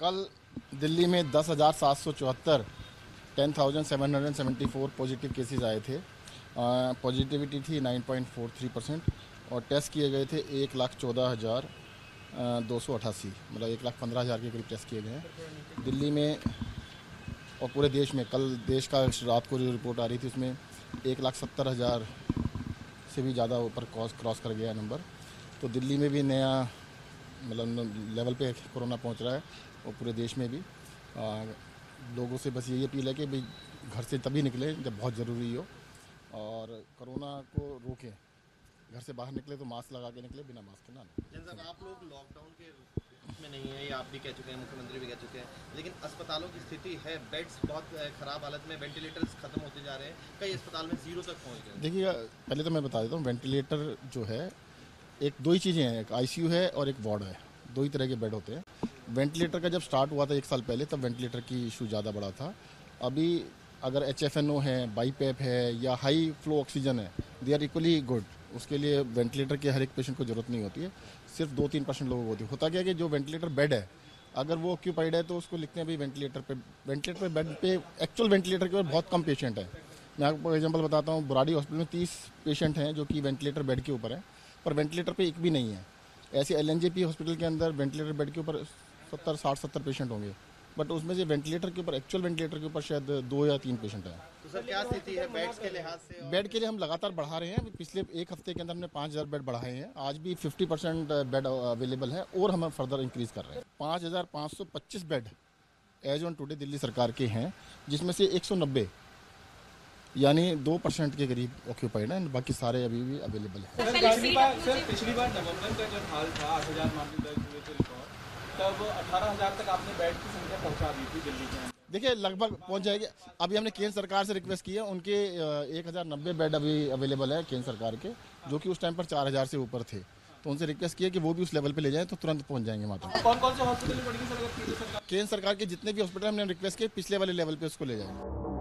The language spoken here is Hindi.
कल दिल्ली में 10,774 10,774 पॉजिटिव केसेस आए थे। पॉजिटिविटी थी 9.43% और टेस्ट किए गए थे 1,14,288 मतलब 1,15,000 के करीब टेस्ट किए गए हैं दिल्ली में और पूरे देश में। कल देश का रात को जो रिपोर्ट आ रही थी उसमें 1,70,000 से भी ज़्यादा ऊपर क्रॉस कर गया नंबर। तो दिल्ली में भी नया मतलब लेवल पे कोरोना पहुंच रहा है और पूरे देश में भी। लोगों से बस यही अपील है कि भाई घर से तभी निकलें जब बहुत ज़रूरी हो और कोरोना को रोकें। घर से बाहर निकले तो मास्क लगा के निकले, बिना मास्क के ना निकले। आप लोग लॉकडाउन के में नहीं है, ये आप भी कह चुके हैं, मुख्यमंत्री भी कह चुके हैं, लेकिन अस्पतालों की स्थिति है, बेड्स बहुत ख़राब हालत में, वेंटिलेटर्स ख़त्म होते जा रहे हैं, कई अस्पताल में 0 तक पहुंच गए। देखिए, पहले तो मैं बता देता हूँ, वेंटिलेटर जो है एक दो ही चीज़ें हैं, एक ICU है और एक वार्ड है, दो ही तरह के बेड होते हैं। वेंटिलेटर का जब स्टार्ट हुआ था 1 साल पहले तब वेंटिलेटर की इशू ज़्यादा बड़ा था। अभी अगर HFNO है, बाईपैप है या हाई फ्लो ऑक्सीजन है, दे आर इक्वली गुड। उसके लिए वेंटिलेटर के हर एक पेशेंट को ज़रूरत नहीं होती है, सिर्फ 2-3% लोगों को होती है। होता क्या है कि जो वेंटिलेटर बेड है अगर वो ऑक्यूपाइड है तो उसको लिखते हैं भाई वेंटिलेटर पे बेड पे एक्चुअल वेंटिलेटर के ऊपर बहुत कम पेशेंट है। मैं आपको फॉर एग्जाम्पल बताता हूँ, बुराड़ी हॉस्पिटल में 30 पेशेंट हैं जो कि वेंटिलेटर बेड के ऊपर है, पर वेंटिलेटर पर एक भी नहीं है। ऐसे LNJP हॉस्पिटल के अंदर वेंटिलेटर बेड के ऊपर 70 पेशेंट होंगे, बट उसमें से वेंटिलेटर के ऊपर एक्चुअल वेंटिलेटर के ऊपर शायद 2 या 3 पेशेंट हैं। तो सर क्या स्थिति है बेड्स के लिहाज से? बेड के लिए हम लगातार बढ़ा रहे हैं, पिछले 1 हफ्ते के अंदर हमने 5000 बेड बढ़ाए हैं। आज भी 50% बेड अवेलेबल है और हम फर्दर इंक्रीज़ कर रहे हैं। 5,525 bed as on today Delhi सरकार के हैं, जिसमें से 190 यानी 2% के करीब ऑक्यूपाइड है, बाकी सारे अभी भी अवेलेबल है। पिछली बार नवंबर का जो हाल था, 8,000 मामले दर्ज हुए थे, तब 18,000 तक आपने बेड की संख्या पहुंचा दी थी दिल्ली में। देखिए, लगभग पहुंच जाएगी। अभी हमने केंद्र सरकार से रिक्वेस्ट की है, उनके 1,090 बेड अभी अवेलेबल है केंद्र सरकार के, जो कि उस टाइम पर 4,000 से ऊपर थे। तो उनसे रिक्वेस्ट किया कि वो भी उस लेवल पे ले जाएं तो तुरंत पहुंच जाएंगे वहाँ तक। कौन-कौन से हॉस्पिटल में पड़ेगी सर? केंद्र सरकार के जितने भी हॉस्पिटल हमने रिक्वेस्ट किए पिछले वाले लेवल पे उसको ले जाएंगे।